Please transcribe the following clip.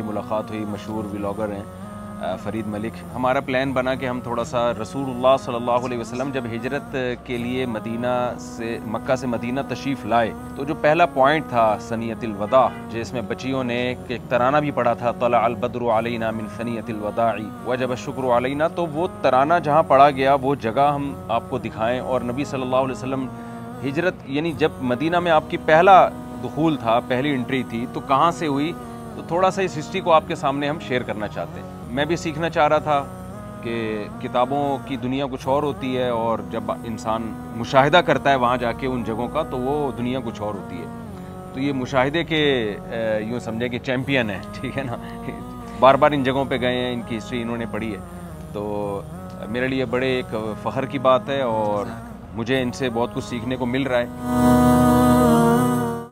मुलाकात हुई, मशहूर व्लॉगर हैं फ़रीद मलिक। हमारा प्लान बना कि हम थोड़ा सा रसूलुल्लाह सल्लल्लाहु अलैहि वसल्लम जब हिजरत के लिए मदीना से मक्का से मदीना तशरीफ़ लाए तो जो पहला पॉइंट था सनियतिल वदा, जिसमें बच्चियों ने एक तराना भी पढ़ा था, तला अलबदरु अलैहिना मिन सनियतिल वदाई वजब शुक्र अलैना। तो वो तराना जहाँ पढ़ा गया वो जगह हम आपको दिखाएँ। और नबी सल्लल्लाहु अलैहि वसल्लम हिजरत यानी जब मदीना में आपकी पहला दुखूल था, पहली एंट्री थी, तो कहाँ से हुई, तो थोड़ा सा इस हिस्ट्री को आपके सामने हम शेयर करना चाहते हैं। मैं भी सीखना चाह रहा था कि किताबों की दुनिया कुछ और होती है और जब इंसान मुशाहिदा करता है वहाँ जाके उन जगहों का, तो वो दुनिया कुछ और होती है। तो ये मुशाहिदे के यूँ समझे कि चैम्पियन है, ठीक है ना। बार बार इन जगहों पे गए हैं, इनकी हिस्ट्री इन्होंने पढ़ी है, तो मेरे लिए बड़े एक फ़ख्र की बात है और मुझे इनसे बहुत कुछ सीखने को मिल रहा है।